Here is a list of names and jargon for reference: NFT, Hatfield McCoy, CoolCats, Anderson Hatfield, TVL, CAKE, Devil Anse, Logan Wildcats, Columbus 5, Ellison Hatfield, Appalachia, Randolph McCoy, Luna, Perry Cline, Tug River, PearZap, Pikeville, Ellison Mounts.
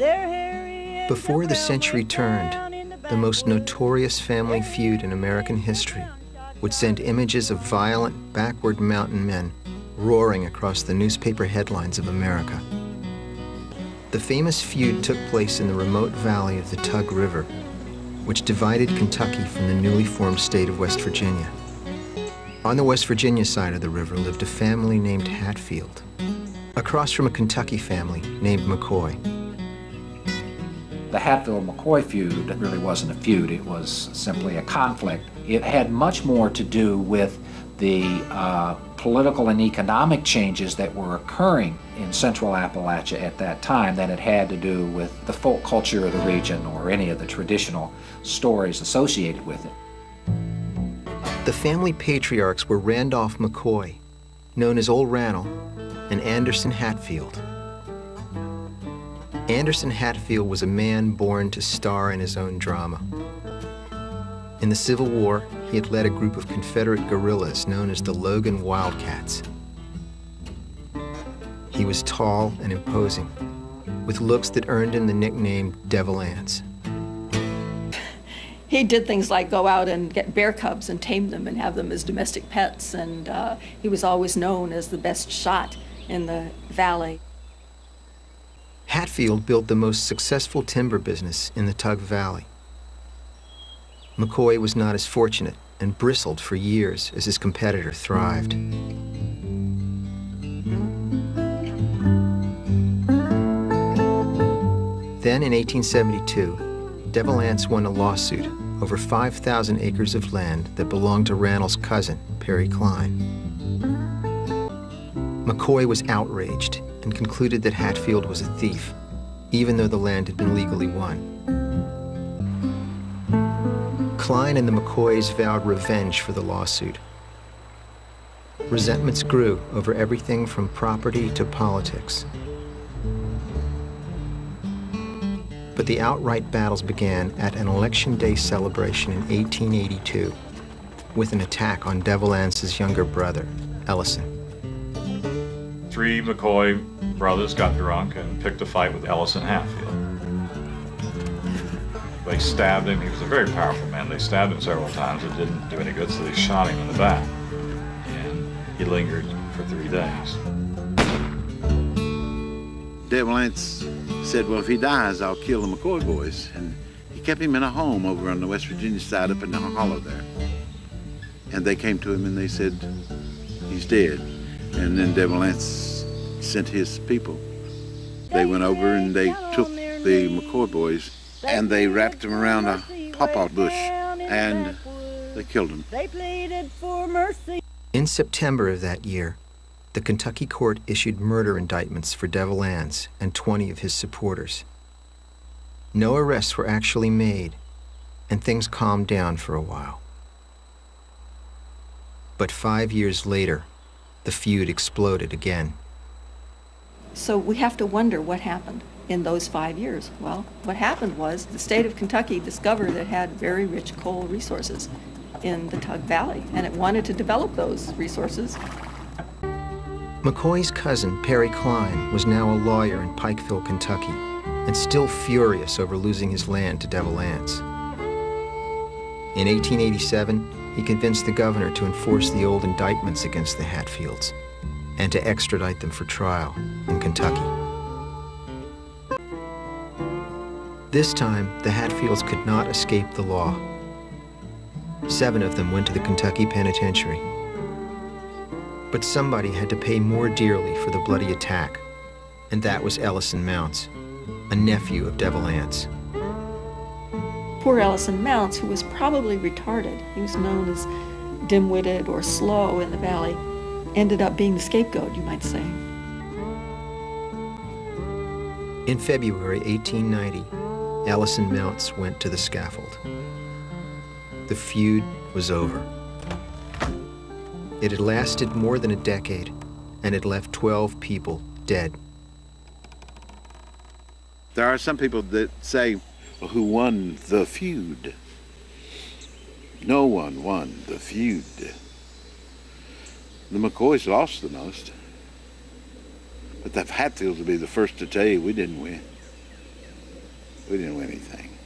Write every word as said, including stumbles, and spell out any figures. Before the century turned, the most notorious family feud in American history would send images of violent, backward mountain men roaring across the newspaper headlines of America. The famous feud took place in the remote valley of the Tug River, which divided Kentucky from the newly formed state of West Virginia. On the West Virginia side of the river lived a family named Hatfield, across from a Kentucky family named McCoy. The Hatfield-McCoy feud really wasn't a feud, it was simply a conflict. It had much more to do with the uh, political and economic changes that were occurring in central Appalachia at that time than it had to do with the folk culture of the region or any of the traditional stories associated with it. The family patriarchs were Randolph McCoy, known as Old Rannell, and Anderson Hatfield. Anderson Hatfield was a man born to star in his own drama. In the Civil War, he had led a group of Confederate guerrillas known as the Logan Wildcats. He was tall and imposing, with looks that earned him the nickname Devil Anse. He did things like go out and get bear cubs and tame them and have them as domestic pets, and uh, he was always known as the best shot in the valley. Hatfield built the most successful timber business in the Tug Valley. McCoy was not as fortunate and bristled for years as his competitor thrived. Then in eighteen seventy-two, Devil Anse won a lawsuit over five thousand acres of land that belonged to Rannell's cousin, Perry Cline. McCoy was outraged and concluded that Hatfield was a thief, even though the land had been legally won. Cline and the McCoys vowed revenge for the lawsuit. Resentments grew over everything from property to politics. But the outright battles began at an Election Day celebration in eighteen eighty-two with an attack on Devil Anse's younger brother, Ellison. Three McCoy brothers got drunk and picked a fight with Ellison Hatfield. They stabbed him. He was a very powerful man. They stabbed him several times. It didn't do any good, so they shot him in the back. And he lingered for three days. Devil Anse said, well, if he dies, I'll kill the McCoy boys. And he kept him in a home over on the West Virginia side up in the hollow there. And they came to him and they said, he's dead. And then Devil Anse sent his people. They went over and they took the McCoy boys and they wrapped them around a pawpaw bush and they killed them. They pleaded for mercy. In September of that year, the Kentucky court issued murder indictments for Devil Anse and twenty of his supporters. No arrests were actually made, and things calmed down for a while. But five years later, the feud exploded again. So we have to wonder what happened in those five years. Well, what happened was the state of Kentucky discovered it had very rich coal resources in the Tug Valley, and it wanted to develop those resources. McCoy's cousin, Perry Cline, was now a lawyer in Pikeville, Kentucky, and still furious over losing his land to Devil Anse. In eighteen eighty-seven, he convinced the governor to enforce the old indictments against the Hatfields and to extradite them for trial in Kentucky. This time, the Hatfields could not escape the law. Seven of them went to the Kentucky penitentiary. But somebody had to pay more dearly for the bloody attack, and that was Ellison Mounts, a nephew of Devil Anse. Poor Ellison Mounts, who was probably retarded, he was known as dim-witted or slow in the valley, ended up being the scapegoat, you might say. In February eighteen ninety, Ellison Mounts went to the scaffold. The feud was over. It had lasted more than a decade and had left twelve people dead. There are some people that say, who won the feud? No one won the feud. The McCoys lost the most. But the Hatfields will be the first to tell you we didn't win. We didn't win anything.